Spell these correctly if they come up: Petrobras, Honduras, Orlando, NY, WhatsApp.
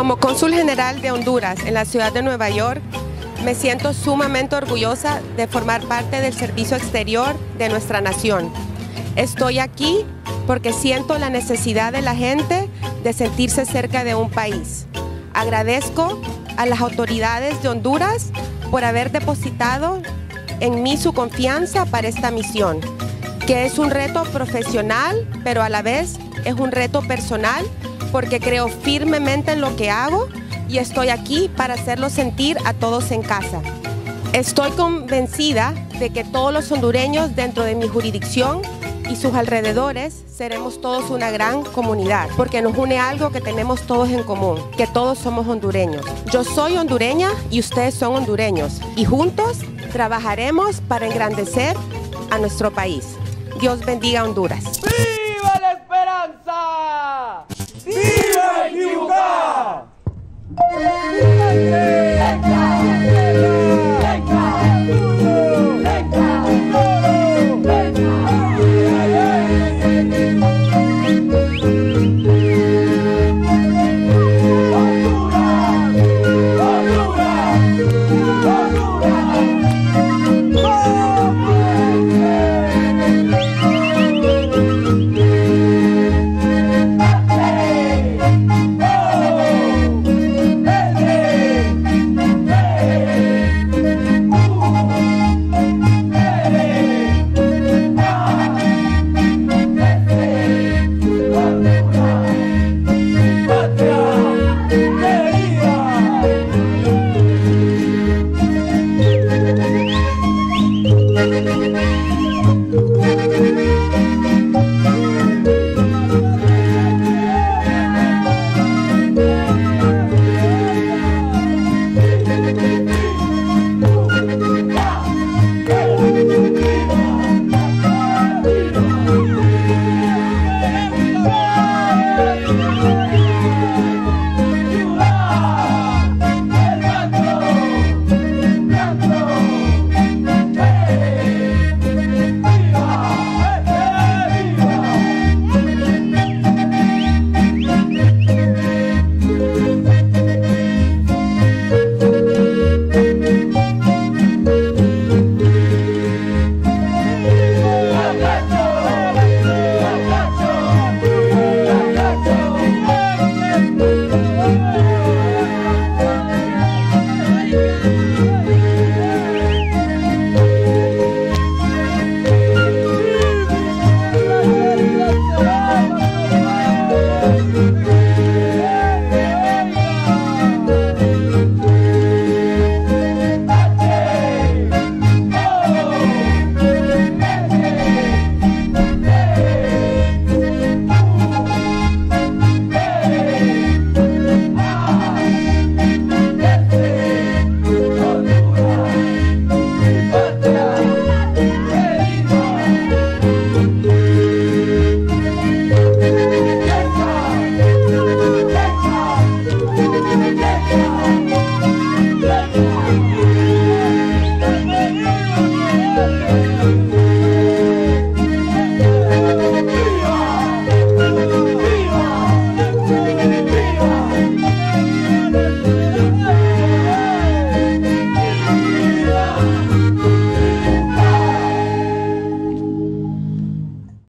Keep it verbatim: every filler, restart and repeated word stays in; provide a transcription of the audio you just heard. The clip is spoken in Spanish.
Como cónsul general de Honduras en la ciudad de Nueva York, me siento sumamente orgullosa de formar parte del servicio exterior de nuestra nación. Estoy aquí porque siento la necesidad de la gente de sentirse cerca de un país. Agradezco a las autoridades de Honduras por haber depositado en mí su confianza para esta misión, que es un reto profesional, pero a la vez es un reto personal, porque creo firmemente en lo que hago y estoy aquí para hacerlo sentir a todos en casa. Estoy convencida de que todos los hondureños dentro de mi jurisdicción y sus alrededores seremos todos una gran comunidad, porque nos une algo que tenemos todos en común, que todos somos hondureños. Yo soy hondureña y ustedes son hondureños, y juntos trabajaremos para engrandecer a nuestro país. Dios bendiga a Honduras. ¡Viva la esperanza! ¡Viva!